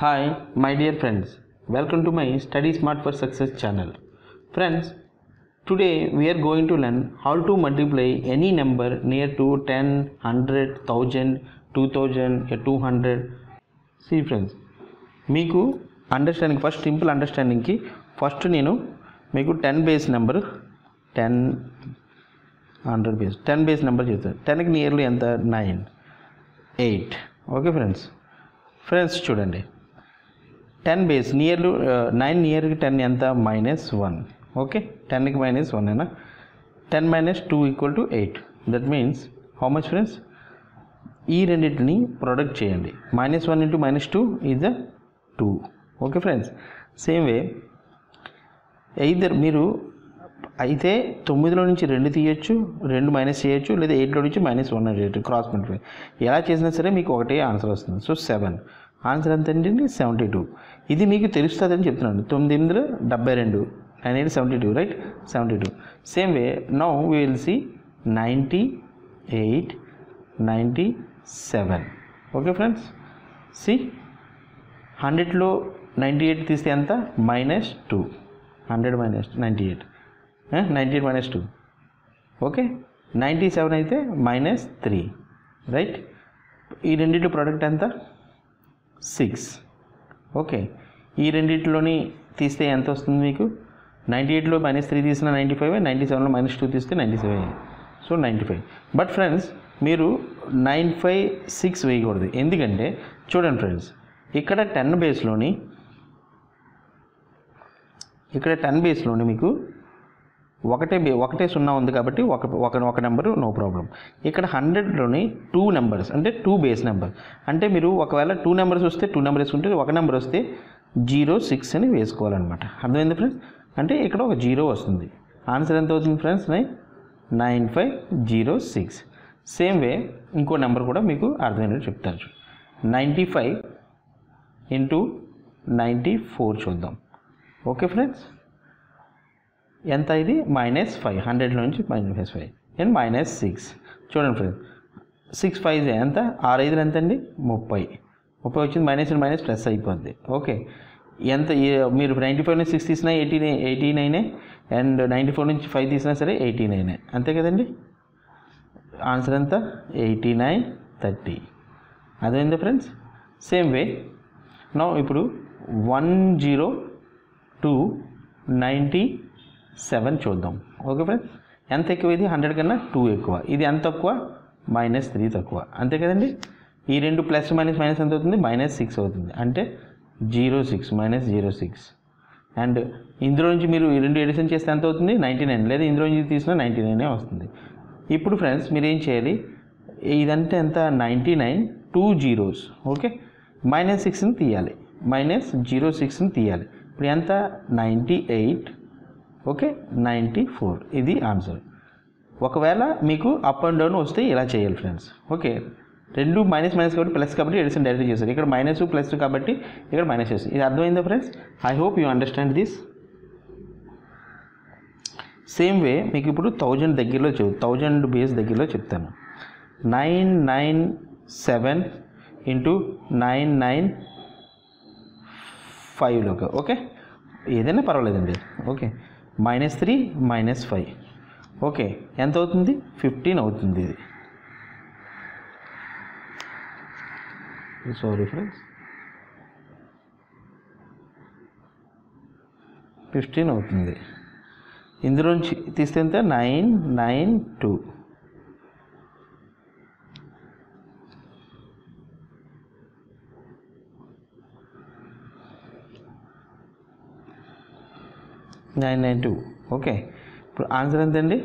Hi, my dear friends, welcome to my Study Smart for Success channel. Friends, today we are going to learn how to multiply any number near to 10, 100, 1000, 2000, 200. See friends, meeku understanding, first simple understanding ki, first nenu meeku 10 base number, 10, 100 base, 10 base number chesthanu, 10 ki nearly anta 9, 8. Okay friends, friends student. 10 base near 9 near 10 anta -1. Okay, 10 ki -1 hai na, 10 -2 equal to 8. That means how much friends? E renditini product cheyandi, -1 into -2 is a 2. Okay friends, same way either miru అయితే 9 లో నుంచి 2 తీయొచ్చు, 2 minus చేయొచ్చు, లేదా 8 లో నుంచి -1 అనేది cross multiply ఎలా చేసినా సరే మీకు ఒకటే ఆన్సర్ వస్తుంది. సో 7 ఆన్సర్ ఎంత అంటే 72. ఇది మీకు తెలుస్తదని చెప్తున్నాను. 9 72, 9 8 72, right? 72. Same way now we will see 98 97. Okay friends, సి 100 లో 98 తీస్తే ఎంత? -2. 100 98, 98 -2. Okay, 97 అయితే -3, రైట్? ఈ రెండిటి ప్రోడక్ట్ ఎంత? 6. ఓకే, ఈ రెండిటిలోని తీస్తే ఎంత వస్తుంది మీకు? 98 లో -3 తీసినా 95, 97 లో -2 తీస్తే 97. సో 95. బట్ ఫ్రెండ్స్, మీరు 956 వేయకూడదు. ఎందుకంటే చూడండి ఫ్రెండ్స్, ఇక్కడ 10 బేస్లోని, ఇక్కడ 10 బేస్లోని మీకు ఒకటే 0 ఉంది కాబట్టి ఒక నెంబరు నో ప్రాబ్లం. ఇక్కడ 100లోని 2 నెంబర్స్ అంటే 2 బేస్ నెంబర్ అంటే మీరు ఒకవేళ 2 నెంబర్స్ వస్తే 2 నెంబర్ వేసుకుంటే, ఒక నెంబర్ వస్తే 06 అని వేసుకోవాలన్నమాట. అర్థమైంది ఫ్రెండ్స్? అంటే ఇక్కడ ఒక 0 వస్తుంది. ఆన్సర్ ఎంత అవుతుంది ఫ్రెండ్స్? 9 95 06. సేమ్ వే ఇంకో నెంబర్ కూడా మీకు అర్థమైనట్టు చెప్తాను. 95 into 94 చూద్దాం. ఓకే ఫ్రెండ్స్, ఎంత ఇది? -5, 100 నుంచి -5 అండ్ -6. చూడండి ఫ్రెండ్స్, 6 5 ఎంత? 6 5 ఎంత అండి? 30 వచ్చింది. -మైనస్ ప్లస్ అయిపోద్ది. ఓకే, ఎంత మీరు 95 నుంచి 6 తీసినా 89 అండ్ 94 నుంచి 5 తీసినా సరే 89 అంతే కదండి. ఆన్సర్ ఎంత? 89 30. అదేందా ఫ్రెండ్స్? సేమ్ వే నా ఇప్పుడు 102 97 చూద్దాం. ఓకే ఫ్రెండ్స్, ఎంత ఎక్కువ ఇది? 100 కన్నా 2 ఎక్కువ. ఇది ఎంత తక్కువ? -3 తక్కువ అంతే కదండి. ఈ రెండు ప్లస్ మైనస్ ఎంత అవుతుంది? -6 అవుతుంది. అంటే 06 -06. అండ్ ఇందులో నుంచి మీరు ఈ రెండు ఎడిషన్ చేస్తే ఎంత అవుతుంది? 99, లేదా ఇందులో నుంచి తీసినా 99 వస్తుంది. ఇప్పుడు ఫ్రెండ్స్ మీరు ఏం చేయాలి? ఇదంటే ఎంత? 99, 2 zeros. ఓకే, -6ని తీయాలి, -06ని తీయాలి. ఇప్పుడు ఎంత? 98. ఓకే, 94. ఇది ఆన్సర్. ఒకవేళ మీకు అప్ అండ్ డౌన్ వస్తే ఇలా చేయాలి ఫ్రెండ్స్. ఓకే, రెండు -మైనస్ కాబట్టి ప్లస్, కాబట్టి ఎడిషన్ డైరెక్ట్ చేస్తారు. ఇక్కడ -+, కాబట్టి ఇక్కడ మైనస్ చేస్తారు. ఇది అర్థమైందా friends? I hope you understand this. Same way మీకు ఇప్పుడు 1000 దగ్గరలో 1000 బేస్ దగ్గరలో చెప్తాను. 997 into 995. ఓకే, ఏదైనా పర్వాలేదండి. ఓకే, -3 -5. ఓకే, ఎంత అవుతుంది? 15 అవుతుంది. ఇది సారీ ఫ్రెండ్స్, 15 అవుతుంది. ఇందులోంచి తీస్తే ఎంత? 992. ఓకే, ఇప్పుడు ఆన్సర్ ఎంతండి?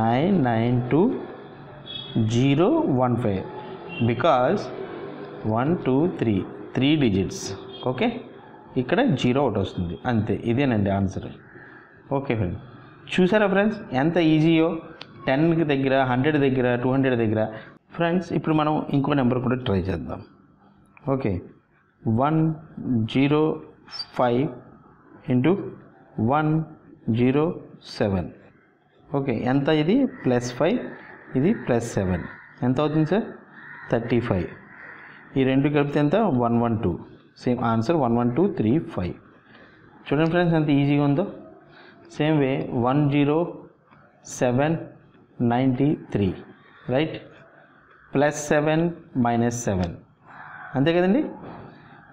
992 015. Because 1 2 3 digits. ఓకే, ఇక్కడ 0 ఒకటి వస్తుంది అంతే. ఇదేనండి ఆన్సర్. ఓకే ఫ్రెండ్స్, చూసారా ఫ్రెండ్స్ ఎంత ఈజీయో? 10కి దగ్గర, 100 దగ్గర, 200 దగ్గర. ఫ్రెండ్స్ ఇప్పుడు మనం ఇంకో నెంబర్ కూడా ట్రై చేద్దాం. Okay, 105 into 107. ఓకే, ఎంత ఇది? +5, ఇది +7. ఎంత అవుతుంది సార్? 35. ఈ రెండు కలిపితే ఎంత? 112. same answer 11235. Children friends, and the easy on the same way 10793, right? Plus 7 minus 7. And they get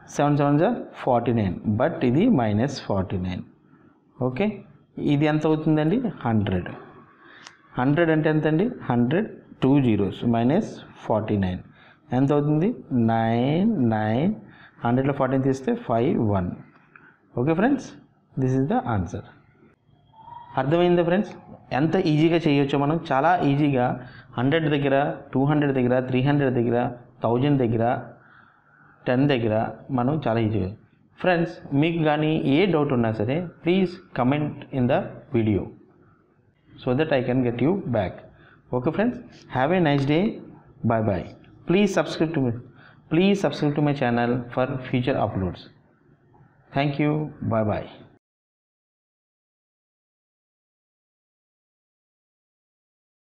7 are 49, but this is minus 49. Okay, this is 100. 100 and 100, 2 zeros minus 49. And the 9, 114 is 51. Okay friends, this is the answer. అర్థమైందా friends? ఎంత ఈజీగా చేయొచ్చో మనం చాలా ఈజీగా 100 దగ్గర 200 దగ్గర 300 దగ్గర 1000 దగ్గర 10 దగ్గర మనం చాలా ఈజీగా. ఫ్రెండ్స్ మీకు గానీ ఏ డౌట్ ఉన్నా సరే please comment in the video so that I can get you back. Okay friends, have a nice day. Bye bye. Please subscribe to my channel for future uploads. Thank you. Bye bye.